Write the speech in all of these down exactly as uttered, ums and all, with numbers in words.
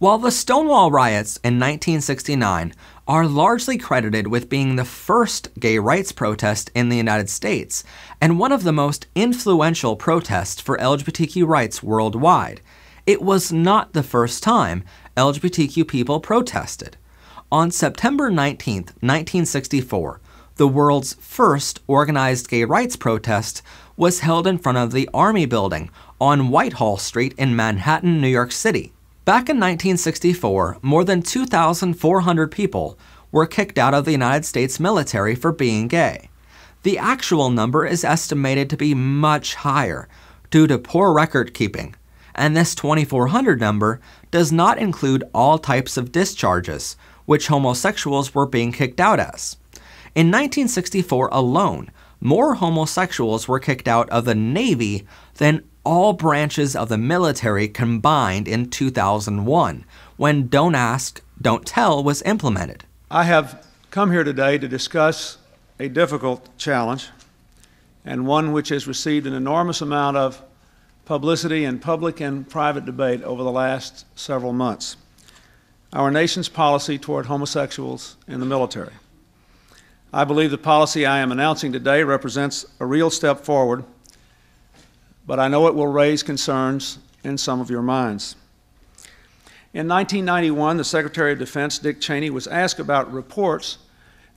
While the Stonewall Riots in nineteen sixty-nine are largely credited with being the first gay rights protest in the United States and one of the most influential protests for L G B T Q rights worldwide, it was not the first time L G B T Q people protested. On September nineteenth, nineteen sixty-four, the world's first organized gay rights protest was held in front of the Army Building on Whitehall Street in Manhattan, New York City. Back in nineteen sixty-four, more than two thousand four hundred people were kicked out of the United States military for being gay. The actual number is estimated to be much higher due to poor record keeping, and this twenty-four hundred number does not include all types of discharges, which homosexuals were being kicked out as. In nineteen sixty-four alone, more homosexuals were kicked out of the Navy than all branches of the military combined in two thousand one, when Don't Ask, Don't Tell was implemented. I have come here today to discuss a difficult challenge, and one which has received an enormous amount of publicity in public and private debate over the last several months: our nation's policy toward homosexuals in the military. I believe the policy I am announcing today represents a real step forward, but I know it will raise concerns in some of your minds. In nineteen ninety-one, the Secretary of Defense, Dick Cheney, was asked about reports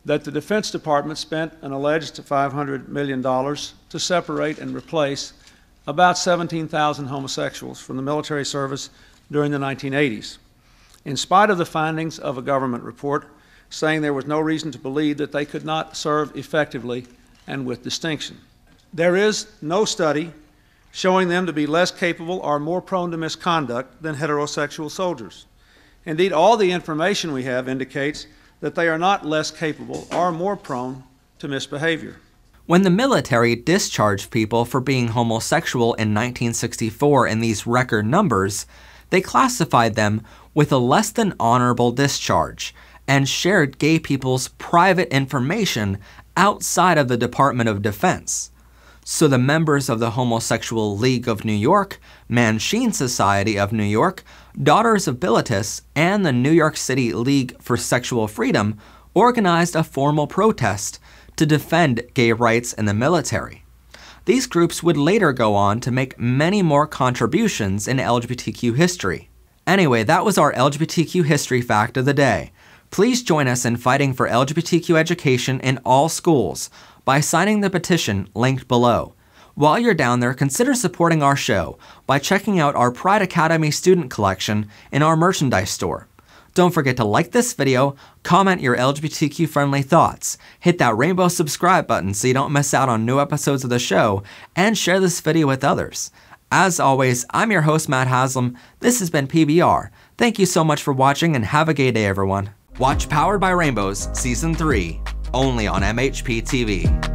that the Defense Department spent an alleged five hundred million dollars to separate and replace about seventeen thousand homosexuals from the military service during the nineteen eighties. In spite of the findings of a government report saying there was no reason to believe that they could not serve effectively and with distinction, there is no study showing them to be less capable or more prone to misconduct than heterosexual soldiers. Indeed, all the information we have indicates that they are not less capable or more prone to misbehavior. When the military discharged people for being homosexual in nineteen sixty-four in these record numbers, they classified them with a less than honorable discharge and shared gay people's private information outside of the Department of Defense. So the members of the Homosexual League of New York, Mattachine Society of New York, Daughters of Bilitis, and the New York City League for Sexual Freedom organized a formal protest to defend gay rights in the military. These groups would later go on to make many more contributions in L G B T Q history. Anyway, that was our L G B T Q history fact of the day. Please join us in fighting for L G B T Q education in all schools by signing the petition linked below. While you're down there, consider supporting our show by checking out our Pride Academy student collection in our merchandise store. Don't forget to like this video, comment your L G B T Q-friendly thoughts, hit that rainbow subscribe button so you don't miss out on new episodes of the show, and share this video with others. As always, I'm your host, Matt Haslam. This has been P B R. Thank you so much for watching, and have a gay day, everyone. Watch Powered by Rainbows Season three, only on M H P T V.